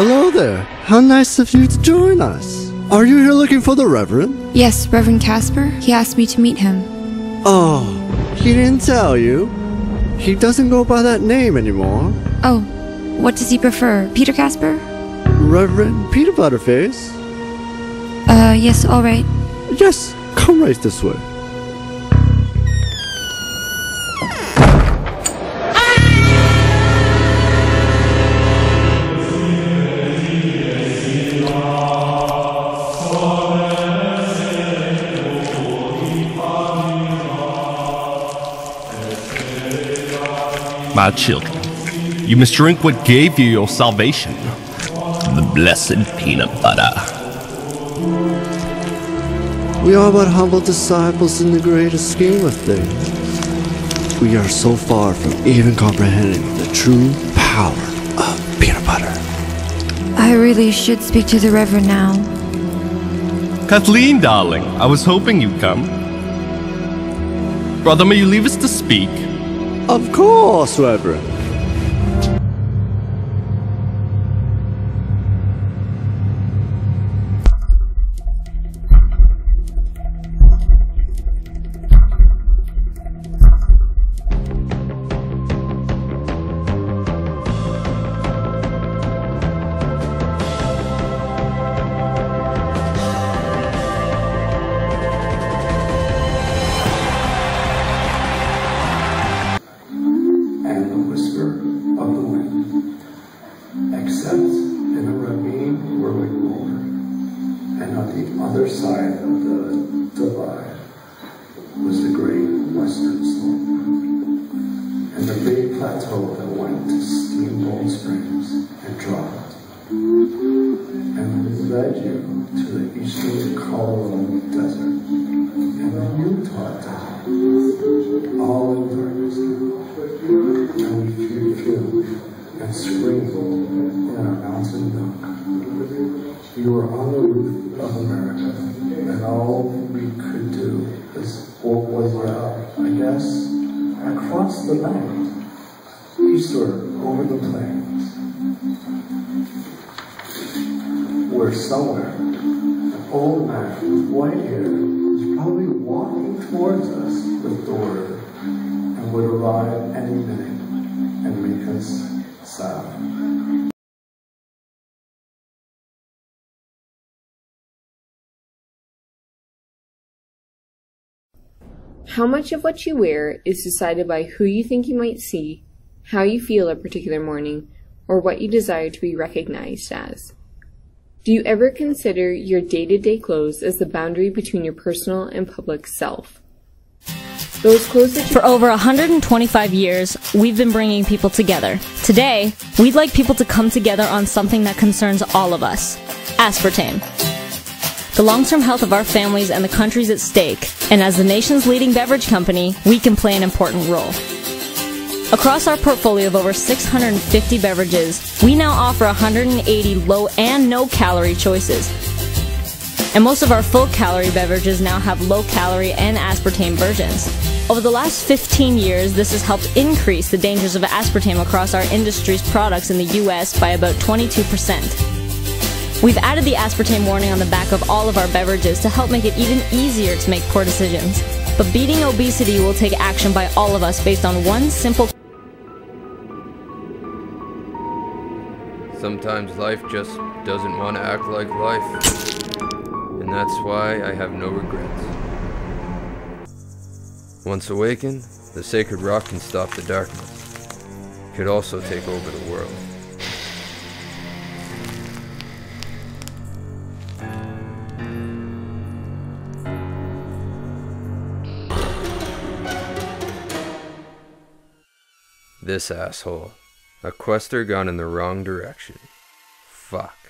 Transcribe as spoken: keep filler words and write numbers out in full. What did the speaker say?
Hello there. How nice of you to join us. Are you here looking for the Reverend? Yes, Reverend Casper. He asked me to meet him. Oh, he didn't tell you. He doesn't go by that name anymore. Oh, what does he prefer? Peter Casper? Reverend Peter Butterface? Uh, yes, all right. Yes, come right this way. My children, you must drink what gave you your salvation, the blessed peanut butter. We are but humble disciples in the greater scheme of things. We are so far from even comprehending the true power of peanut butter. I really should speak to the Reverend now. Kathleen, darling, I was hoping you'd come. Brother, may you leave us to speak? Of course, Reverend. How much of what you wear is decided by who you think you might see, how you feel a particular morning, or what you desire to be recognized as. Do you ever consider your day-to-day clothes as the boundary between your personal and public self? Those clothes that For over one hundred twenty-five years, we've been bringing people together. Today, we'd like people to come together on something that concerns all of us, aspartame. The long-term health of our families and the country's at stake, and as the nation's leading beverage company, we can play an important role. Across our portfolio of over six hundred fifty beverages, we now offer one hundred eighty low and no-calorie choices. And most of our full-calorie beverages now have low-calorie and aspartame versions. Over the last fifteen years, this has helped increase the dangers of aspartame across our industry's products in the U S by about twenty-two percent. We've added the aspartame warning on the back of all of our beverages to help make it even easier to make poor decisions. But beating obesity will take action by all of us based on one simple... Sometimes life just doesn't want to act like life. And that's why I have no regrets. Once awakened, the sacred rock can stop the darkness. It could also take over the world. This asshole. A quester gone in the wrong direction. Fuck.